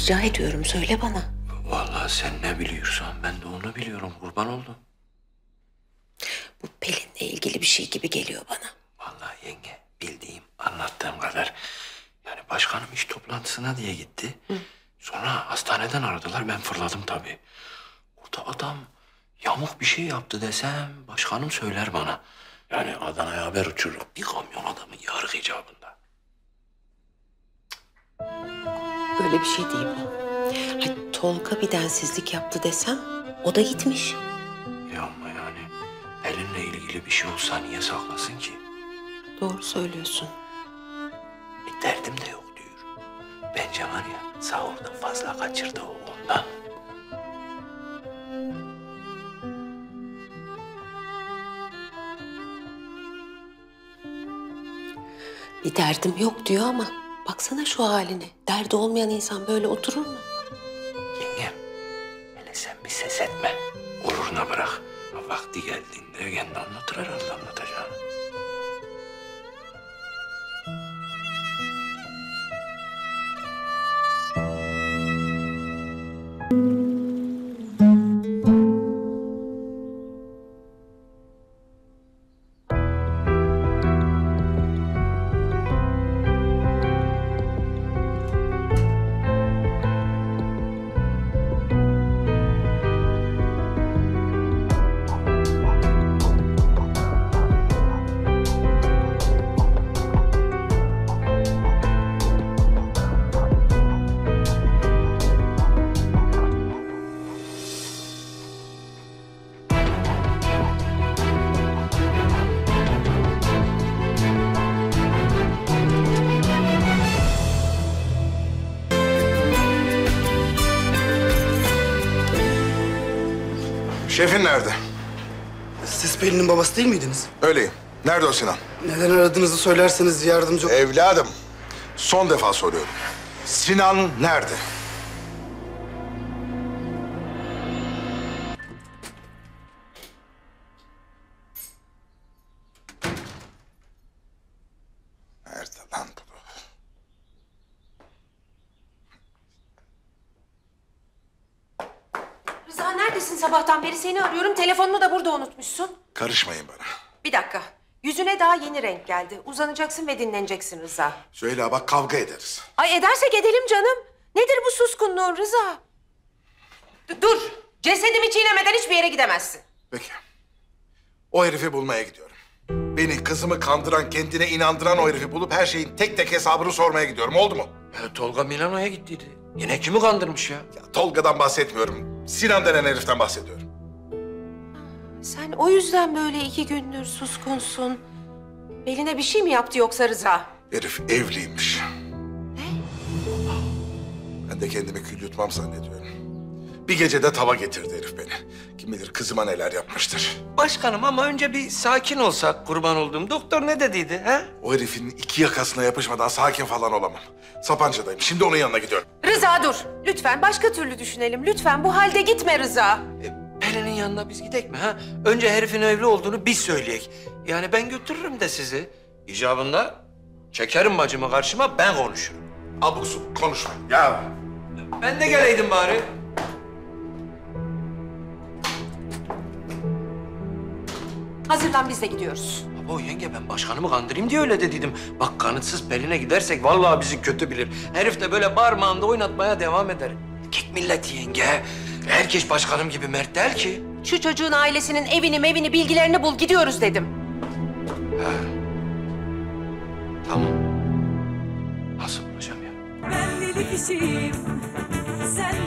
rica ediyorum, söyle bana. Vallahi sen ne biliyorsan ben de onu biliyorum, kurban oldum. Bu Pelin'le ilgili bir şey gibi geliyor bana. Vallahi yenge, bildiğim, anlattığım kadar. Yani başkanım iş toplantısına diye gitti. Hı. Sonra hastaneden aradılar, ben fırladım tabii. Orada adam yamuk bir şey yaptı desem başkanım söyler bana. Yani Adana'ya haber uçurur. Bir kamyon adamın yargı icabında. Böyle bir şey değil bu. Hani Tolga bir densizlik yaptı desem o da gitmiş. Ya ama yani Pelin'le ilgili bir şey olsa niye saklasın ki? Doğru söylüyorsun. Derdim de yok diyor. Bence var ya sahurda fazla kaçırdı o ondan. Bir derdim yok diyor ama baksana şu haline. Derdi olmayan insan böyle oturur mu? Yengem, hele sen bir ses etme. Gururuna bırak. Vakti geldiğinde kendi anlatır herhalde anlatacağını. Şefin nerede? Siz Pelin'in babası değil miydiniz? Öyleyim. Nerede o Sinan? Neden aradığınızı söylerseniz yardımcı... Evladım, son defa soruyorum. Sinan nerede? Nerede lan bu? Rıza neredesin sabahtan beri? Seni arıyorum. Telefonunu da burada unutmuşsun. Karışmayın bana. Bir dakika. Yüzüne daha yeni renk geldi. Uzanacaksın ve dinleneceksin Rıza. Söyle bak kavga ederiz. Ay edersek edelim canım. Nedir bu suskunluğun Rıza? Dur. Cesedimi çiğnemeden hiçbir yere gidemezsin. Peki. O herifi bulmaya gidiyorum. Beni, kızımı kandıran, kendine inandıran o herifi bulup her şeyin tek tek hesabını sormaya gidiyorum. Oldu mu? Ya, Tolga Milano'ya gittiydi. Yine kimi kandırmış ya? Ya Tolga'dan bahsetmiyorum. Sinan denen heriften bahsediyorum. Sen o yüzden böyle 2 gündür suskunsun. Beline bir şey mi yaptı yoksa Rıza? Herif evliymiş. Ne? Ben de kendimi kül yutmam zannediyorum. Bir gecede tava getirdi herif beni. Kim bilir kızıma neler yapmıştır. Başkanım ama önce bir sakin olsak kurban olduğum. Doktor ne dediydi ha? O herifin 2 yakasına yapışmadan sakin falan olamam. Sapancadayım. Şimdi onun yanına gidiyorum. Rıza dur. Lütfen başka türlü düşünelim. Lütfen bu halde gitme Rıza. Pelin'in yanına biz gidek mi ha? Önce herifin evli olduğunu biz söyleyek. Yani ben götürürüm de sizi. İcabında çekerim bacımı karşıma ben konuşurum. Abuk subuk konuşma. Ya ben de geleydim bari. Hazırlan biz de gidiyoruz. Baba yenge ben başkanımı kandırayım diye öyle dediydim. Bak kanıtsız Pelin'e gidersek vallahi bizi kötü bilir. Herif de böyle parmağımda oynatmaya devam eder. Erkek milleti yenge. Herkes başkanım gibi mert der ki. Şu çocuğun ailesinin evini mevini bilgilerini bul gidiyoruz dedim. Ha. Tamam. Nasıl bulacağım ya? Ben deli kişiyim. Sen